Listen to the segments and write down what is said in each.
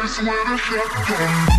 Guns with a shotgun.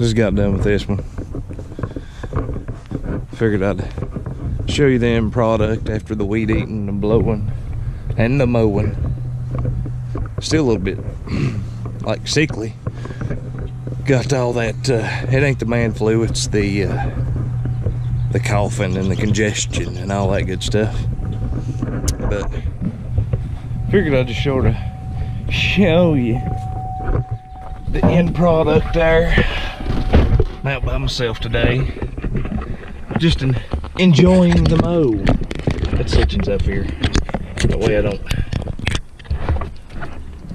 Just got done with this one. Figured I'd show you the end product after the weed eating, the blowing, and the mowing. Still a little bit like sickly. Got all that, it ain't the man flu, it's the coughing and the congestion and all that good stuff. But figured I'd just sort of show you the end product there. I'm out by myself today, just enjoying the mow. That section's up here. That way I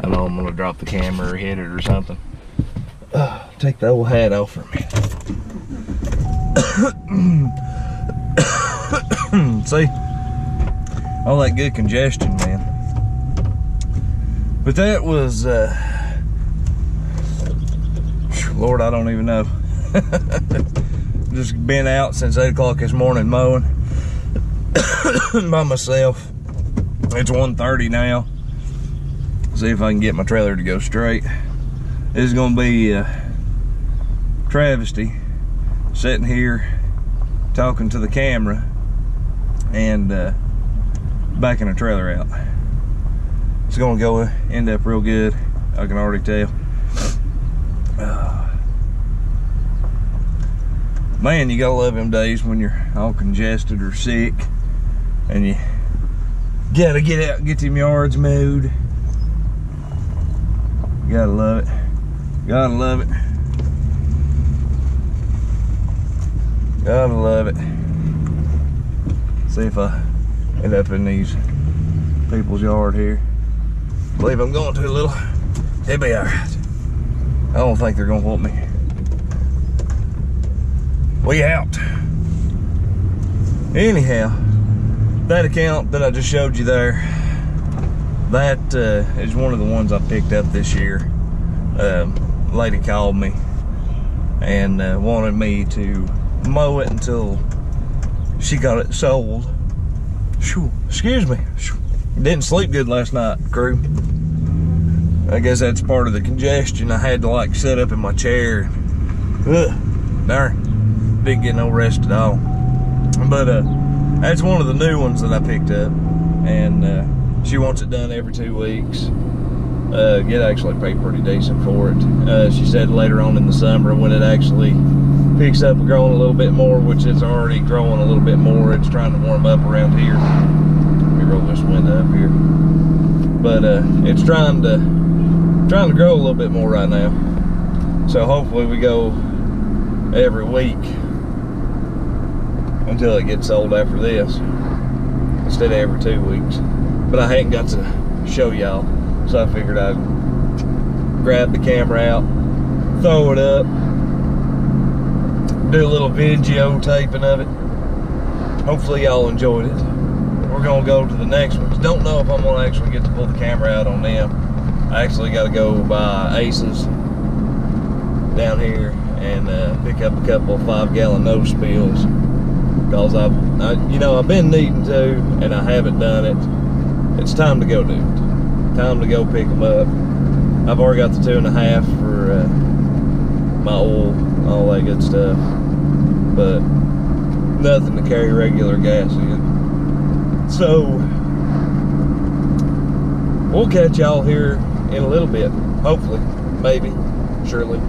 know I'm gonna drop the camera or hit it or something. Take the old hat off for a minute. See? All that good congestion, man. But that was, Lord, I don't even know. Just been out since 8 o'clock this morning mowing by myself. It's 1:30 now. See if I can get my trailer to go straight. This is gonna be a travesty sitting here talking to the camera and backing a trailer out. It's gonna go end up real good, I can already tell. Man, you gotta love them days when you're all congested or sick and you gotta get out and get them yards mowed. You gotta love it. Gotta love it. Gotta love it. See if I end up in these people's yard here. I believe I'm going to a little. It'll be alright. I don't think they're gonna want me. We out. Anyhow, that account that I just showed you there, that is one of the ones I picked up this year. Lady called me and wanted me to mow it until she got it sold. Excuse me. Didn't sleep good last night, crew. I guess that's part of the congestion. I had to like sit up in my chair. Darn. Didn't get no rest at all, but that's one of the new ones that I picked up, and she wants it done every 2 weeks. It actually paid pretty decent for it. She said later on in the summer when it actually picks up growing a little bit more, which it's already growing a little bit more. It's trying to warm up around here. Let me roll this window up here. But it's trying to grow a little bit more right now. So hopefully we go every week until it gets sold after this, instead of every 2 weeks. But I hadn't got to show y'all, so I figured I'd grab the camera out, throw it up, do a little videotaping of it. Hopefully y'all enjoyed it. We're gonna go to the next ones. Don't know if I'm gonna actually get to pull the camera out on them. I actually gotta go by Aces down here and pick up a couple of 5-gallon no spills. Because I've been needing to, and I haven't done it. It's time to go do it. Time to go pick them up. I've already got the 2.5 for my oil, all that good stuff. But nothing to carry regular gas in. So we'll catch y'all here in a little bit. Hopefully, maybe, surely.